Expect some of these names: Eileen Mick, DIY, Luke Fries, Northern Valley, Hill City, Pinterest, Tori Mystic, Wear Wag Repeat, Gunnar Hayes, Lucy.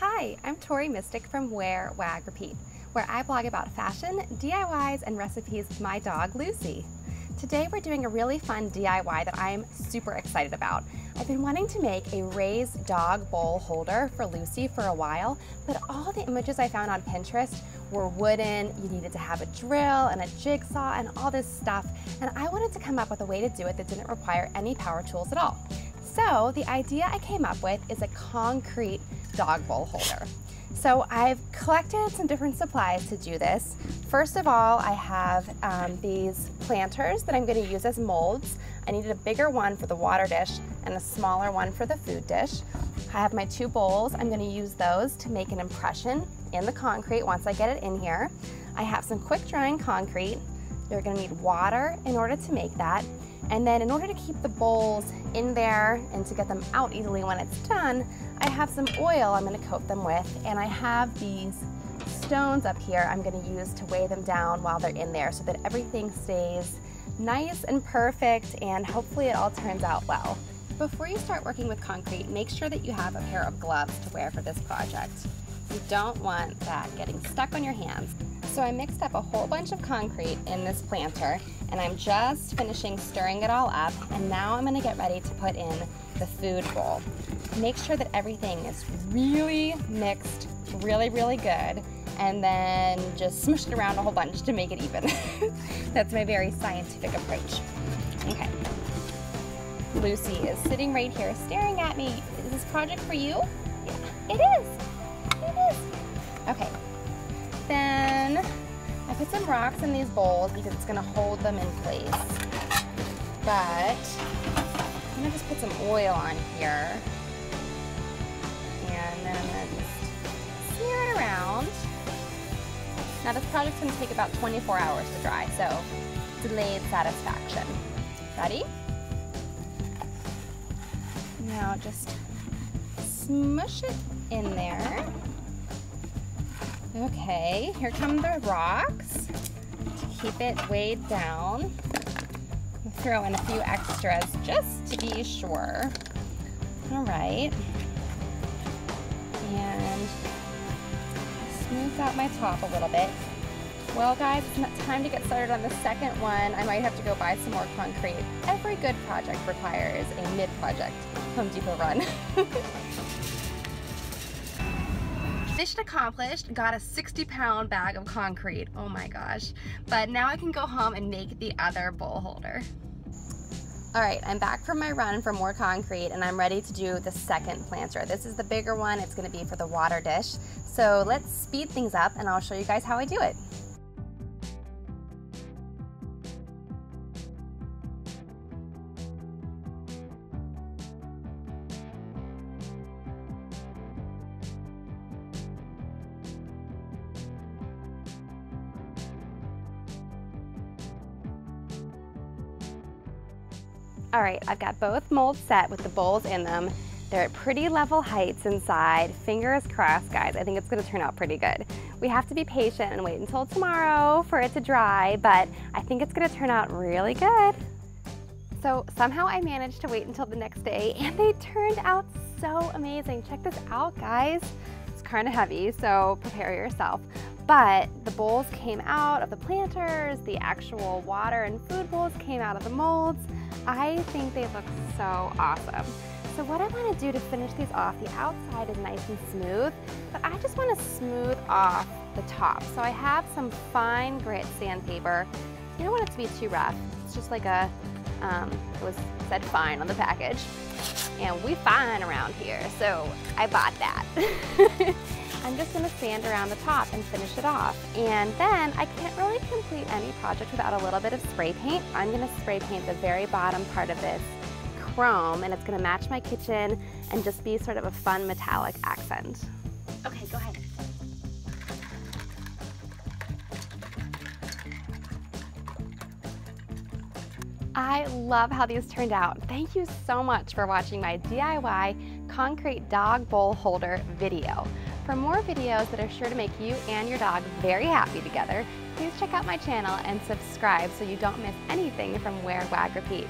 Hi, I'm Tori Mystic from Wear Wag Repeat, where I blog about fashion, DIYs, and recipes with my dog, Lucy. Today we're doing a really fun DIY that I am super excited about. I've been wanting to make a raised dog bowl holder for Lucy for a while, but all the images I found on Pinterest were wooden. You needed to have a drill and a jigsaw and all this stuff, and I wanted to come up with a way to do it that didn't require any power tools at all. So the idea I came up with is a concrete dog bowl holder. So I've collected some different supplies to do this. First of all, I have these planters that I'm going to use as molds. I needed a bigger one for the water dish and a smaller one for the food dish. I have my two bowls. I'm going to use those to make an impression in the concrete once I get it in here. I have some quick drying concrete. You're going to need water in order to make that. And then in order to keep the bowls in there and to get them out easily when it's done, I have some oil I'm going to coat them with, and I have these stones up here I'm going to use to weigh them down while they're in there so that everything stays nice and perfect and hopefully it all turns out well. Before you start working with concrete, make sure that you have a pair of gloves to wear for this project. You don't want that getting stuck on your hands. So I mixed up a whole bunch of concrete in this planter, and I'm just finishing stirring it all up, and now I'm going to get ready to put in the food bowl. Make sure that everything is really mixed, really good, and then just smush it around a whole bunch to make it even. That's my very scientific approach. Okay. Lucy is sitting right here staring at me. Is this project for you? Yeah, it is. It is. Okay. Then I put some rocks in these bowls because it's going to hold them in place, but I'm going to just put some oil on here, and then I'm going to just smear it around. Now this project's going to take about 24 hours to dry, so delayed satisfaction. Ready? Now just smush it in there. Okay, here come the rocks to keep it weighed down. We'll throw in a few extras just to be sure. All right. And smooth out my top a little bit. Well guys, it's time to get started on the second one. I might have to go buy some more concrete. Every good project requires a mid-project Home Depot run. Mission accomplished, got a 60-pound bag of concrete. Oh my gosh. But now I can go home and make the other bowl holder. All right, I'm back from my run for more concrete, and I'm ready to do the second planter. This is the bigger one. It's going to be for the water dish. So let's speed things up, and I'll show you guys how I do it. All right, I've got both molds set with the bowls in them. They're at pretty level heights inside. Fingers crossed, guys. I think it's going to turn out pretty good. We have to be patient and wait until tomorrow for it to dry, but I think it's going to turn out really good. So somehow I managed to wait until the next day, and they turned out so amazing. Check this out, guys. It's kind of heavy, so prepare yourself. But the bowls came out of the planters, the actual water and food bowls came out of the molds. I think they look so awesome. So what I want to do to finish these off, the outside is nice and smooth, but I just want to smooth off the top. So I have some fine grit sandpaper. You don't want it to be too rough. It's just like a, it was said fine on the package. And we fine around here, so I bought that. I'm just going to sand around the top and finish it off. And then I can't really complete any project without a little bit of spray paint. I'm going to spray paint the very bottom part of this chrome, and it's going to match my kitchen and just be sort of a fun metallic accent. Okay, go ahead. I love how these turned out. Thank you so much for watching my DIY concrete dog bowl holder video. For more videos that are sure to make you and your dog very happy together, please check out my channel and subscribe so you don't miss anything from Wear Wag Repeat.